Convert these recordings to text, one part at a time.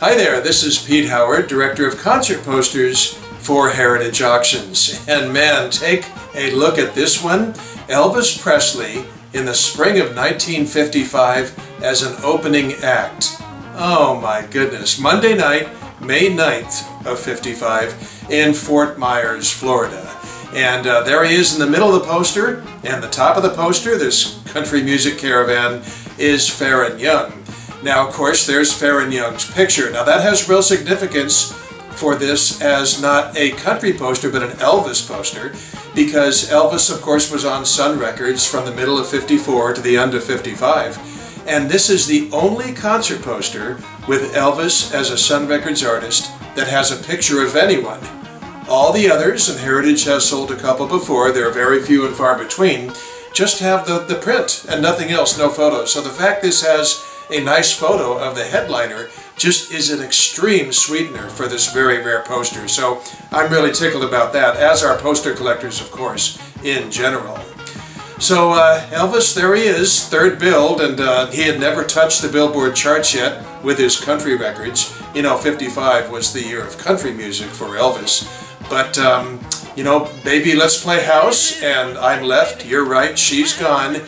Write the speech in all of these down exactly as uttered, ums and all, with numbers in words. Hi there, this is Pete Howard, Director of Concert Posters for Heritage Auctions. And man, take a look at this one. Elvis Presley in the spring of nineteen fifty-five as an opening act. Oh my goodness. Monday night, May ninth of fifty-five in Fort Myers, Florida. And uh, there he is in the middle of the poster, and the top of the poster, this country music caravan, is Faron Young. Now, of course, there's Faron Young's picture. Now, that has real significance for this as not a country poster, but an Elvis poster, because Elvis, of course, was on Sun Records from the middle of fifty-four to the end of fifty-five. And this is the only concert poster with Elvis as a Sun Records artist that has a picture of anyone. All the others, and Heritage has sold a couple before, they're very few and far between, just have the, the print and nothing else, no photos. So the fact this has a nice photo of the headliner just is an extreme sweetener for this very rare poster. So I'm really tickled about that, as are poster collectors, of course, in general. So uh, Elvis, there he is, third build, and uh, he had never touched the Billboard charts yet with his country records. You know, fifty-five was the year of country music for Elvis. But, um, you know, Baby Let's Play House and I'm Left, You're Right, She's Gone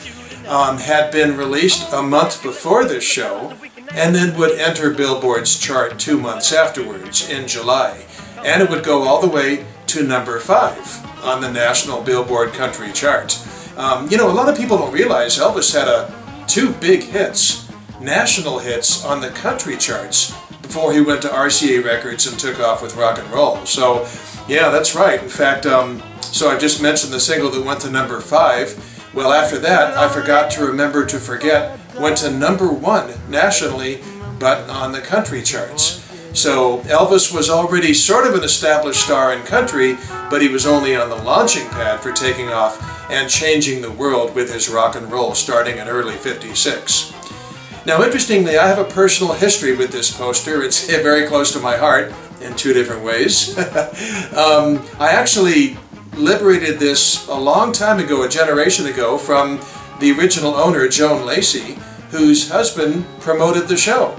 um, had been released a month before this show, and then would enter Billboard's chart two months afterwards, in July. And it would go all the way to number five on the National Billboard Country Chart. Um, you know, a lot of people don't realize Elvis had a, two big hits, national hits, on the country charts before he went to R C A Records and took off with rock and roll. So, yeah, that's right. In fact, um, so I just mentioned the single that went to number five. Well, after that, I Forgot to Remember to Forget went to number one nationally, but on the country charts. So Elvis was already sort of an established star in country, but he was only on the launching pad for taking off and changing the world with his rock and roll starting in early fifty-six. Now, interestingly, I have a personal history with this poster. It's very close to my heart in two different ways. um, I actually liberated this a long time ago, a generation ago, from the original owner, Joan Lacey, whose husband promoted the show.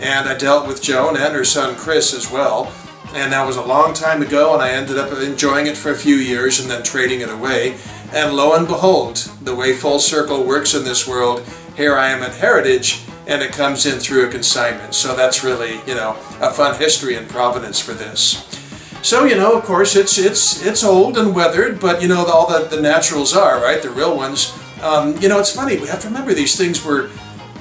And I dealt with Joan and her son Chris as well, and that was a long time ago, and I ended up enjoying it for a few years and then trading it away. And lo and behold, the way full circle works in this world, here I am at Heritage, and it comes in through a consignment. So that's really, you know, a fun history and provenance for this. So, you know, of course, it's it's it's old and weathered, but, you know, all the, the naturals are, right, the real ones. Um, you know, it's funny, we have to remember these things were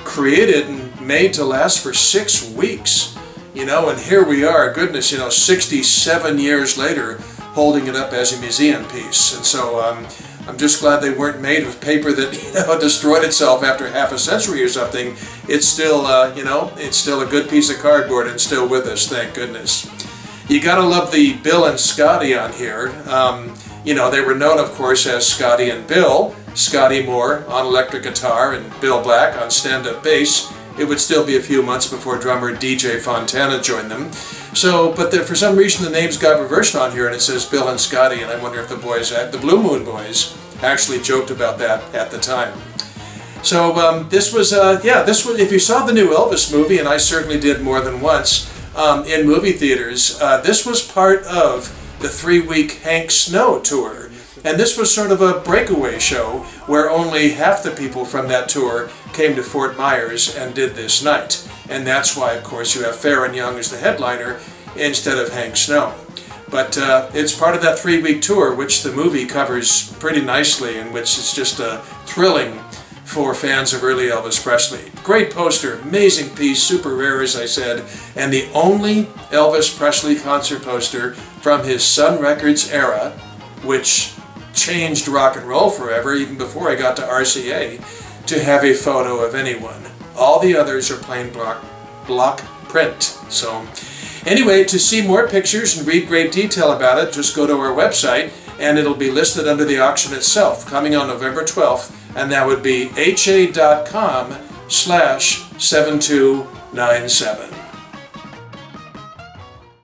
created and made to last for six weeks, you know, and here we are, goodness, you know, sixty-seven years later, holding it up as a museum piece. And so um, I'm just glad they weren't made of paper that, you know, destroyed itself after half a century or something. It's still, uh, you know, it's still a good piece of cardboard and still with us, thank goodness. You gotta love the Bill and Scotty on here. Um, you know, they were known, of course, as Scotty and Bill. Scotty Moore on electric guitar and Bill Black on stand-up bass. It would still be a few months before drummer D J Fontana joined them. So, but the, for some reason the names got reversed on here and it says Bill and Scotty, and I wonder if the boys, the Blue Moon Boys, actually joked about that at the time. So um, this was, uh, yeah, this was, if you saw the new Elvis movie, and I certainly did more than once, Um, in movie theaters. Uh, this was part of the three-week Hank Snow tour, and this was sort of a breakaway show where only half the people from that tour came to Fort Myers and did this night. And that's why, of course, you have Faron Young as the headliner instead of Hank Snow. But uh, it's part of that three-week tour, which the movie covers pretty nicely, and which is just uh, thrilling for fans of early Elvis Presley. Great poster, amazing piece, super rare as I said, and the only Elvis Presley concert poster from his Sun Records era, which changed rock and roll forever, even before I got to R C A, to have a photo of anyone. All the others are plain block, block print. So anyway, to see more pictures and read great detail about it, just go to our website, and it'll be listed under the auction itself, coming on November twelfth, and that would be H A dot com slash seven two nine seven.